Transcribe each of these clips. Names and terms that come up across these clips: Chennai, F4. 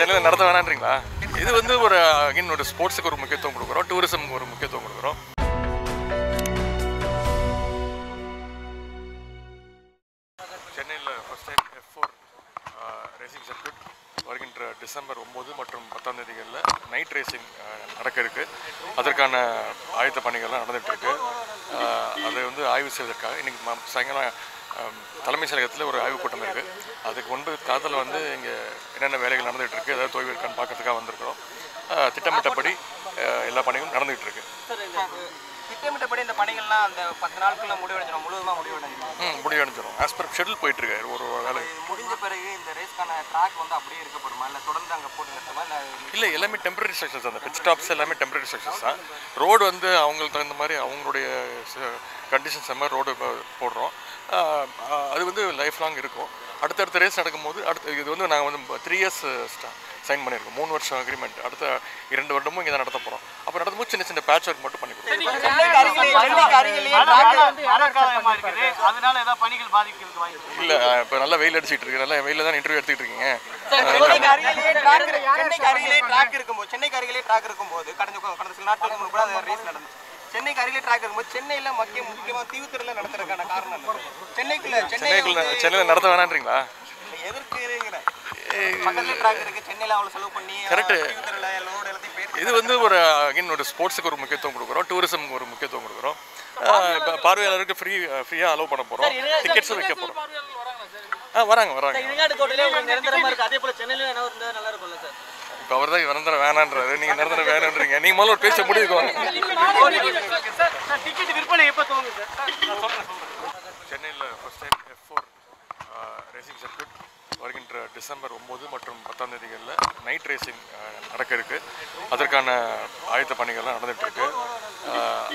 சென்னையில் நடத்த வேணான்றீங்களா? இது வந்து ஒரு அகைன் ஒரு ஸ்போர்ட்ஸுக்கு ஒரு முக்கியத்துவம் கொடுக்குறோம், டூரிசமுக்கு ஒரு முக்கியத்துவம் கொடுக்குறோம். சென்னையில் first time F4 racing circuit வருகின்ற December 9 மற்றும் 10 தேதிகளில் நைட் ரேசிங் நடக்க இருக்குது. அதற்கான ஆயத்த பணிகள்லாம் நடந்துகிட்ருக்கு. அதை வந்து ஆய்வு செய்வதற்காக இன்றைக்கி சாயங்காலம் தலைமைச் செயலகத்தில் ஒரு ஆய்வுக் கூட்டம் இருக்குது. அதுக்கு முன்பு காலத்தில் வந்து இங்கே என்னென்ன வேலைகள் நடந்துகிட்டு இருக்குது, ஏதாவது தொய்வு இருக்கான்னு பார்க்கறதுக்காக வந்திருக்கிறோம். திட்டமிட்டபடி எல்லா பணிகளும் நடந்துகிட்டு இருக்கு. திட்டமிட்டபடி இந்த பணிகள்லாம் அந்த 10 நாட்களில் முடிவடைஞ்சிடும், முழுவதுமாக முடிவடைஞ்சிடும். முடிவடைஞ்சிடும் ஆஸ் பர் ஷெட்யூல் போயிட்டு இருக்கு. ஒரு வேலை முடிஞ்ச பிறகு இந்த ரேஸ்க்கான ட்ராக் வந்து அப்படியே இருக்க போகிறோமா, இல்லை தொடர்ந்து அங்கே போட்டுக்கிறதுமா? இல்லை, எல்லாமே டெம்பரரி ஸ்ட்ரக்சர்ஸ் தான். பிட் ஸ்டாப்ஸ் எல்லாமே டெம்பரரி ஸ்ட்ரக்சர்ஸ் தான். ரோடு வந்து அவங்களுக்கு தகுந்த மாதிரி அவங்களுடைய கண்டிஷன்ஸ் மாதிரி ரோடு போடுறோம். அது வந்து லைஃப் லாங் இருக்கும். அடுத்தடுத்த ரேஸ் நடக்கும்போது அடுத்த இது வந்து நாங்கள் வந்து 3 இயர்ஸ் சைன் பண்ணியிருக்கோம், 3 வருஷம் அக்ரிமெண்ட். அடுத்த 2 வருடமும் இங்கே தான் நடத்த போகிறோம். அப்போ நடக்கும்போது சின்ன சின்ன பேட்ச் ஒர்க் மட்டும் பண்ணி கொடுப்போம். இல்லை, இப்போ நல்லா வெயில் அடிச்சுட்டு இருக்கு. நல்லா வெயில தான் இன்டர்வியூ எடுத்துகிட்டு இருக்கீங்க. சென்னைக்கு அருகிலே ட்ராக் இருக்கும்போது சென்னையில் முக்கியமாக தீவுத்திரையில் நடத்துறதுக்கான காரணம் சென்னையில் நடத்த வேணான்றீங்களா? எதிர்க்கிறீங்களா? சென்னையில் அவ்வளோ செலவு பண்ணி கரெக்டு. இது வந்து ஒரு அகைன் ஒரு ஸ்போர்ட்ஸுக்கு ஒரு முக்கியத்துவம் கொடுக்குறோம், டூரிசமுக்கு ஒரு முக்கியத்துவம் கொடுக்குறோம். பார்வையாளருக்கு ஃப்ரீயாக அலோவ் பண்ண போகிறோம். டிக்கெட்ஸும் வைக்க போகிறோம். வராங்க வராங்க. இப்போ அவர் தான் நிரந்தர வேணான்றாரு, நீங்கள் நிரந்தர வேணுன்றீங்க. நீங்கள் முதல்ல ஒரு பேச முடிவுக்குவாங்க. சென்னையில் first time F4 racing circuit வருகின்ற December 9 மற்றும் 10 தேதிகளில் நைட் ரேசிங் நடக்க இருக்குது. அதற்கான ஆயத்த பணிகள்லாம் நடந்துகிட்ருக்கு.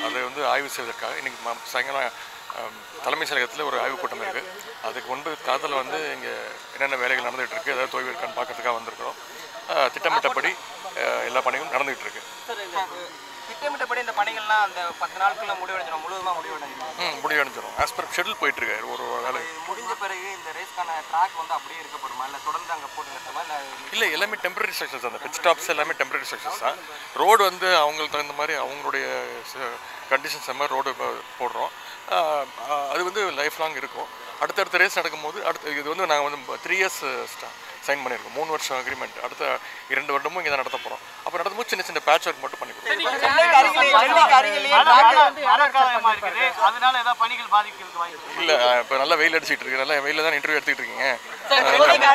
அதை வந்து ஆய்வு செய்வதற்காக இன்றைக்கி சாயங்காலம் தலைமைச் செயலகத்தில் ஒரு ஆய்வுக் கூட்டம் இருக்குது. அதுக்கு முன்பு காலத்தில் வந்து இங்கே என்னென்ன வேலைகள் நடந்துகிட்டு இருக்குது, ஏதாவது தொய்வு இருக்கான்னு பார்க்கறதுக்காக வந்திருக்கிறோம். திட்டமிட்டபடி எல்லா பணிகளும் நடந்துகிட்டு இருக்கு. திட்டமிட்டபடி இந்த பணிகள்லாம் அந்த 10 நாட்களில் முடிவடைஞ்சிடும், முழுவதுமாக முடிவடைஞ்சிடும். முடிவடைஞ்சிடும் ஆஸ் பர் ஷெட்யூல் போயிட்டு இருக்கு. ஒரு வேலை முடிஞ்ச பிறகு இந்த ரேஸ்க்கான ட்ராக் வந்து அப்படியே இருக்க போகிறோமா, இல்லை தொடர்ந்து அங்கே போட்டுக்கிறதுமா? இல்லை, எல்லாமே டெம்பரரி ஸ்ட்ரக்சர்ஸ் தான். பிட் ஸ்டாப்ஸ் எல்லாமே டெம்பரரி ஸ்ட்ரக்சர்ஸ் தான். ரோடு வந்து அவங்களுக்கு தகுந்த மாதிரி அவங்களுடைய கண்டிஷன்ஸ் மாதிரி ரோடு போடுறோம். அது வந்து லைஃப் லாங் இருக்கும். அடுத்தடுத்த ரேஸ் நடக்கும்போது அடுத்த இது வந்து நாங்கள் வந்து 3 இயர்ஸ் சைன் பண்ணியிருக்கோம், 3 வருஷம் அக்ரிமெண்ட். அடுத்த 2 வருடமும் இங்கே தான் நடத்த போகிறோம். அப்போ நடக்கும்போது சின்ன சின்ன பேட்ச் ஒர்க் மட்டும் பண்ணி கொடுப்போம். இல்லை, இப்போ நல்லா வெயில் அடிச்சுட்டு இருக்கு. நல்லா வெயில தான் இன்டர்வியூ எடுத்துகிட்டு இருக்கீங்க. சென்னைக்கு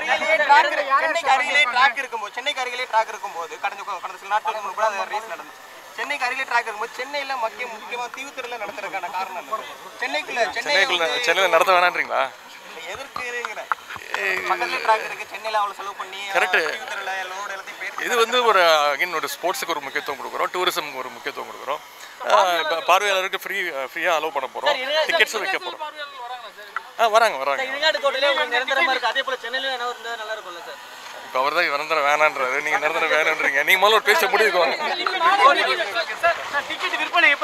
அருகிலே ட்ராக் இருக்கும்போது கடந்த சில நாட்களுக்கு முன்பு அது ரேஸ் நடந்துச்சு. சென்னைக்கு அருகிலே ட்ராக் இருக்கும்போது சென்னையில் முக்கியமாக தீவுத்திரையில் நடத்துறதுக்கான காரணம் சென்னையில் நடத்த வேணான்றீங்களா? எதிர்க்கிறீங்களா? கரெக்டு. இது வந்து ஒரு அகைன் ஒரு ஸ்போர்ட்ஸுக்கு ஒரு முக்கியத்துவம் கொடுக்குறோம், டூரிசமுக்கு ஒரு முக்கியத்துவம் கொடுக்குறோம். பார்வையாளருக்கு ஃப்ரீயாக அலோவ் பண்ண போகிறோம். டிக்கெட்ஸும் வைக்க போகிறோம். வராங்க வராங்க. இப்போ அவர் தான் நிரந்தர வேணான்றாரு, நீங்கள் நிரந்தர வேணுன்றீங்க. நீங்கள் முதல்ல ஒரு பேச முடிவுக்குவாங்க.